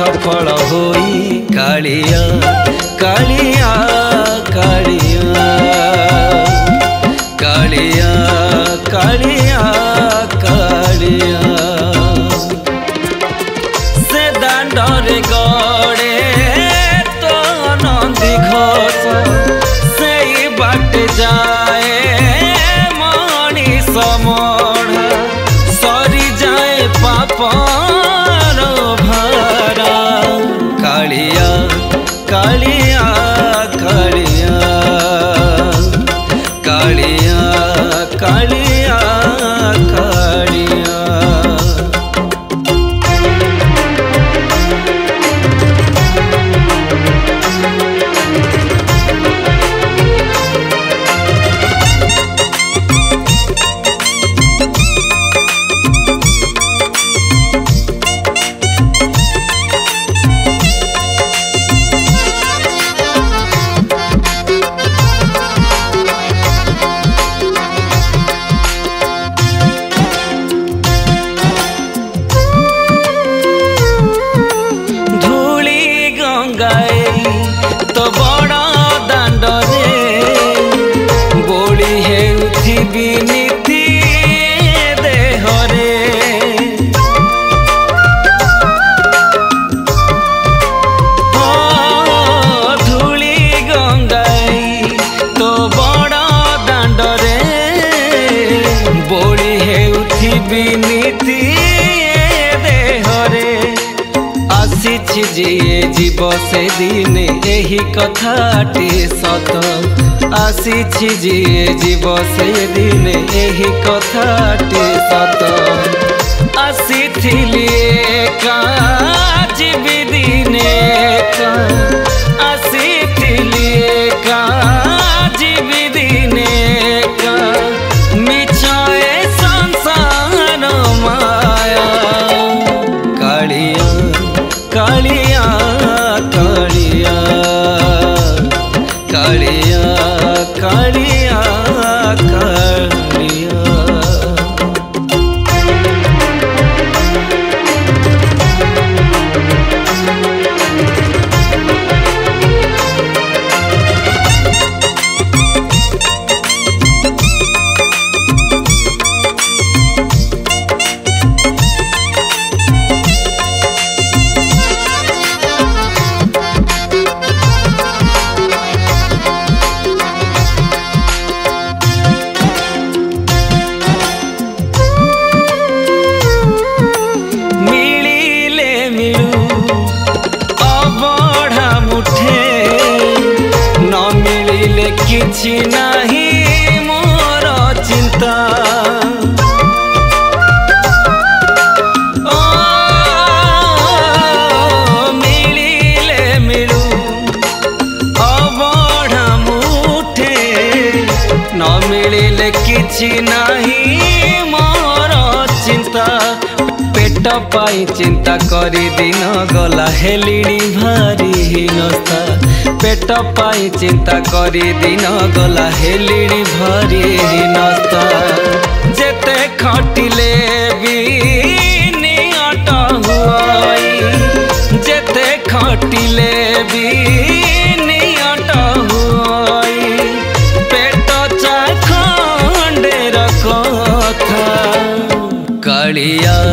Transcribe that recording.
सफल होई कालिया कालिया कालिया कालिया कालिया कालिया से दांडरे गड़े तो नंदी घोष से बाट जाए मणि समण सरी जाए पाप कालिया कालिया कालिया कालिया कालिया जिए जीव से दिन यही कथाटी सत आसी जिए जीव से दिन यही कथाटी सत आसी का जीवी दिन का आसी का जीवी दिन का मिछाए संसार माया कालिया कालिया कालिया कालिया कालिया कालिया किछि नाही मोर चिंता मिलिले मिलू अबढ़ा मुठे न मिलिले किछि नाही मोर चिंता। पेट पाई चिंता करी दिन गला हेलिणी भारी हीनता। पेट पाई चिंता करी दिन गला हेलिणी भारी हीनता। जेते खटिले भी नियत हुआई, जेते खटिले भी नियत हुआई। पेट चाखंडेर कथा कालिया।